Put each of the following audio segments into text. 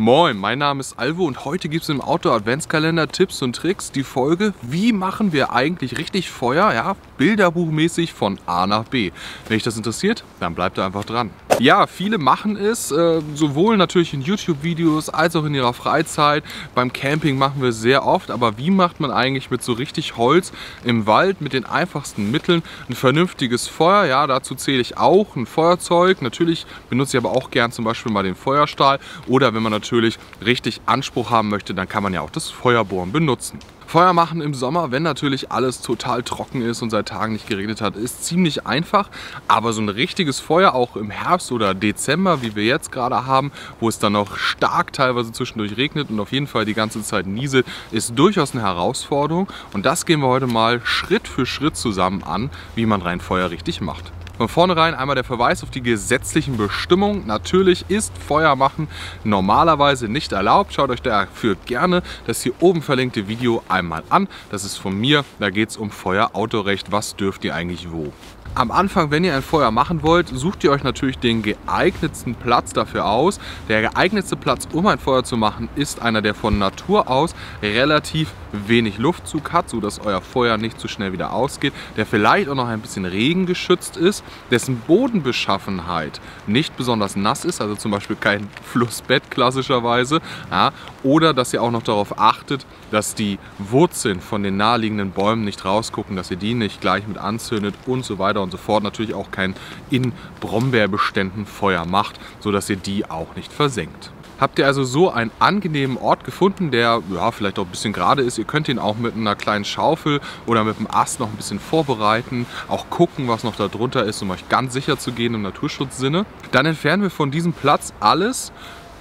Moin, mein Name ist Alvo und heute gibt es im Outdoor-Adventskalender Tipps und Tricks die Folge, wie machen wir eigentlich richtig Feuer, ja, bilderbuchmäßig von A nach B. Wenn dich das interessiert, dann bleibt da einfach dran. Ja, viele machen es, sowohl natürlich in YouTube-Videos als auch in ihrer Freizeit. Beim Camping machen wir es sehr oft, aber wie macht man eigentlich mit so richtig Holz im Wald mit den einfachsten Mitteln ein vernünftiges Feuer? Ja, dazu zähle ich auch ein Feuerzeug. Natürlich benutze ich aber auch gern zum Beispiel mal den Feuerstahl oder wenn man natürlich richtig Anspruch haben möchte, dann kann man ja auch das Feuerbohren benutzen. Feuer machen im Sommer, wenn natürlich alles total trocken ist und seit Tagen nicht geregnet hat, ist ziemlich einfach. Aber so ein richtiges Feuer auch im Herbst oder Dezember, wie wir jetzt gerade haben, wo es dann noch stark teilweise zwischendurch regnet und auf jeden Fall die ganze Zeit nieselt, ist durchaus eine Herausforderung. Und das gehen wir heute mal Schritt für Schritt zusammen an, wie man rein Feuer richtig macht. Von vornherein einmal der Verweis auf die gesetzlichen Bestimmungen. Natürlich ist Feuer machen normalerweise nicht erlaubt. Schaut euch dafür gerne das hier oben verlinkte Video einmal an. Das ist von mir, da geht es um Feuerautorecht. Was dürft ihr eigentlich wo? Am Anfang, wenn ihr ein Feuer machen wollt, sucht ihr euch natürlich den geeignetsten Platz dafür aus. Der geeignetste Platz, um ein Feuer zu machen, ist einer, der von Natur aus relativ wenig Luftzug hat, sodass euer Feuer nicht zu schnell wieder ausgeht, der vielleicht auch noch ein bisschen regengeschützt ist, dessen Bodenbeschaffenheit nicht besonders nass ist, also zum Beispiel kein Flussbett klassischerweise, ja, oder dass ihr auch noch darauf achtet, dass die Wurzeln von den naheliegenden Bäumen nicht rausgucken, dass ihr die nicht gleich mit anzündet und so weiter und so fort. Natürlich auch kein in Brombeerbeständen Feuer macht, sodass ihr die auch nicht versenkt. Habt ihr also so einen angenehmen Ort gefunden, der ja, vielleicht auch ein bisschen gerade ist. Ihr könnt ihn auch mit einer kleinen Schaufel oder mit einem Ast noch ein bisschen vorbereiten. Auch gucken, was noch da drunter ist, um euch ganz sicher zu gehen im Naturschutzsinne. Dann entfernen wir von diesem Platz alles,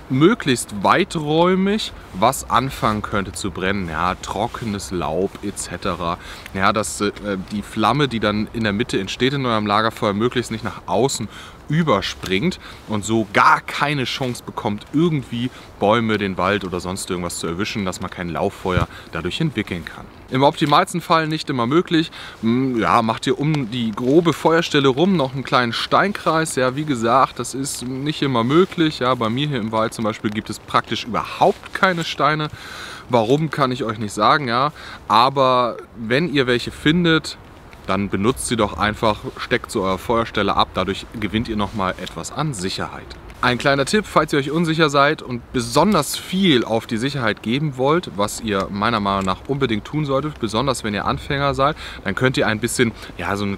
möglichst weiträumig, was anfangen könnte zu brennen. Ja, trockenes Laub etc. Ja, dass die Flamme, die dann in der Mitte entsteht in eurem Lagerfeuer, möglichst nicht nach außen überspringt und so gar keine Chance bekommt, irgendwie Bäume, den Wald oder sonst irgendwas zu erwischen, dass man kein Lauffeuer dadurch entwickeln kann. Im optimalsten Fall nicht immer möglich. Ja, macht ihr um die grobe Feuerstelle rum noch einen kleinen Steinkreis. Ja, wie gesagt, das ist nicht immer möglich. Ja, bei mir hier im Wald zum Beispiel gibt es praktisch überhaupt keine Steine. Warum, kann ich euch nicht sagen, ja. Aber wenn ihr welche findet, dann benutzt sie doch einfach, steckt zu eurer Feuerstelle ab, dadurch gewinnt ihr nochmal etwas an Sicherheit. Ein kleiner Tipp, falls ihr euch unsicher seid und besonders viel auf die Sicherheit geben wollt, was ihr meiner Meinung nach unbedingt tun solltet, besonders wenn ihr Anfänger seid, dann könnt ihr ein bisschen, ja, so eine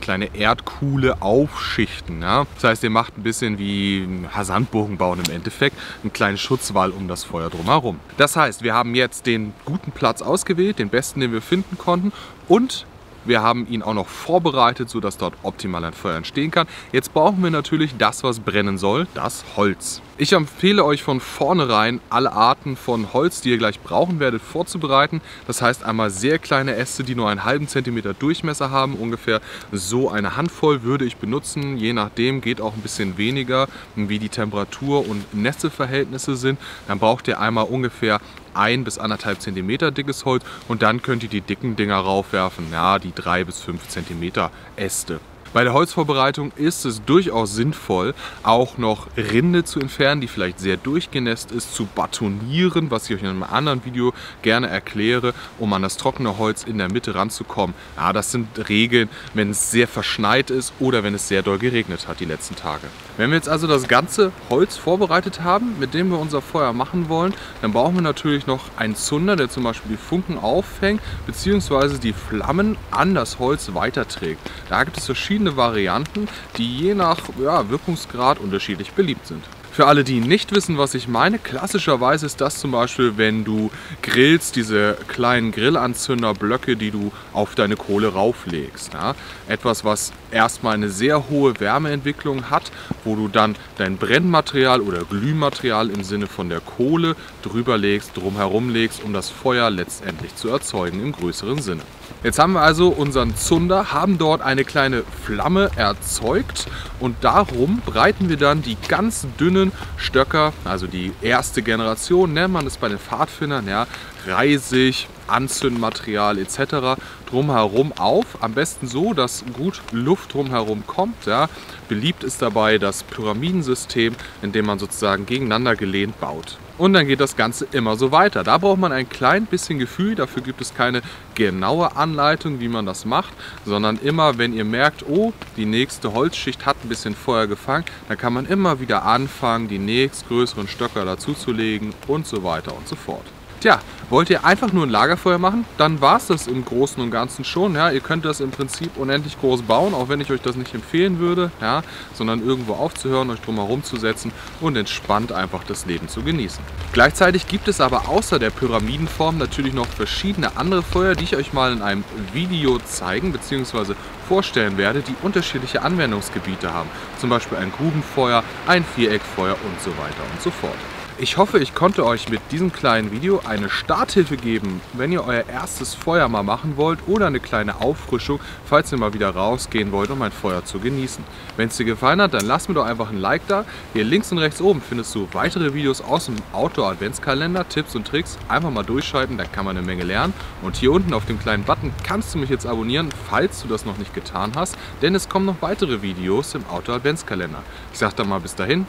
kleine Erdkuhle aufschichten. Ja? Das heißt, ihr macht ein bisschen wie Sandburgen bauen im Endeffekt, einen kleinen Schutzwall um das Feuer drumherum. Das heißt, wir haben jetzt den guten Platz ausgewählt, den besten, den wir finden konnten, und wir haben ihn auch noch vorbereitet, sodass dort optimal ein Feuer entstehen kann. Jetzt brauchen wir natürlich das, was brennen soll, das Holz. Ich empfehle euch von vornherein, alle Arten von Holz, die ihr gleich brauchen werdet, vorzubereiten. Das heißt einmal sehr kleine Äste, die nur einen halben Zentimeter Durchmesser haben. Ungefähr so eine Handvoll würde ich benutzen. Je nachdem geht auch ein bisschen weniger, wie die Temperatur und Nässeverhältnisse sind. Dann braucht ihr einmal ungefähr 1 bis 1,5 Zentimeter dickes Holz und dann könnt ihr die dicken Dinger raufwerfen, ja, die 3 bis 5 Zentimeter Äste. Bei der Holzvorbereitung ist es durchaus sinnvoll, auch noch Rinde zu entfernen, die vielleicht sehr durchgenässt ist, zu batonieren, was ich euch in einem anderen Video gerne erkläre, um an das trockene Holz in der Mitte ranzukommen. Ja, das sind Regeln, wenn es sehr verschneit ist oder wenn es sehr doll geregnet hat die letzten Tage. Wenn wir jetzt also das ganze Holz vorbereitet haben, mit dem wir unser Feuer machen wollen, dann brauchen wir natürlich noch einen Zunder, der zum Beispiel die Funken auffängt, beziehungsweise die Flammen an das Holz weiterträgt. Da gibt es verschiedene Varianten, die je nach Wirkungsgrad unterschiedlich beliebt sind. Für alle, die nicht wissen, was ich meine, klassischerweise ist das zum Beispiel, wenn du grillst, diese kleinen Grillanzünderblöcke, die du auf deine Kohle rauflegst. Ja? Etwas, was erstmal eine sehr hohe Wärmeentwicklung hat, wo du dann dein Brennmaterial oder Glühmaterial im Sinne von der Kohle drüber legst, drumherum legst, um das Feuer letztendlich zu erzeugen im größeren Sinne. Jetzt haben wir also unseren Zunder, haben dort eine kleine Flamme erzeugt und darum breiten wir dann die ganz dünne Stöcker, also die erste Generation, nennt man es bei den Pfadfindern, ja, Reisig, Anzündmaterial etc. drumherum auf. Am besten so, dass gut Luft drumherum kommt. Ja. Beliebt ist dabei das Pyramidensystem, in dem man sozusagen gegeneinander gelehnt baut. Und dann geht das Ganze immer so weiter. Da braucht man ein klein bisschen Gefühl, dafür gibt es keine genaue Anleitung, wie man das macht, sondern immer, wenn ihr merkt, oh, die nächste Holzschicht hat ein bisschen Feuer gefangen, dann kann man immer wieder anfangen, die nächstgrößeren Stöcker dazuzulegen und so weiter und so fort. Tja, wollt ihr einfach nur ein Lagerfeuer machen? Dann war es das im Großen und Ganzen schon. Ja, ihr könnt das im Prinzip unendlich groß bauen, auch wenn ich euch das nicht empfehlen würde, ja, sondern irgendwo aufzuhören, euch drumherum zu setzen und entspannt einfach das Leben zu genießen. Gleichzeitig gibt es aber außer der Pyramidenform natürlich noch verschiedene andere Feuer, die ich euch mal in einem Video zeigen bzw. vorstellen werde, die unterschiedliche Anwendungsgebiete haben. Zum Beispiel ein Grubenfeuer, ein Viereckfeuer und so weiter und so fort. Ich hoffe, ich konnte euch mit diesem kleinen Video eine Starthilfe geben, wenn ihr euer erstes Feuer mal machen wollt oder eine kleine Auffrischung, falls ihr mal wieder rausgehen wollt, um ein Feuer zu genießen. Wenn es dir gefallen hat, dann lass mir doch einfach ein Like da. Hier links und rechts oben findest du weitere Videos aus dem Outdoor-Adventskalender, Tipps und Tricks. Einfach mal durchschalten, da kann man eine Menge lernen. Und hier unten auf dem kleinen Button kannst du mich jetzt abonnieren, falls du das noch nicht getan hast, denn es kommen noch weitere Videos im Outdoor-Adventskalender. Ich sag dann mal bis dahin,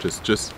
tschüss, tschüss.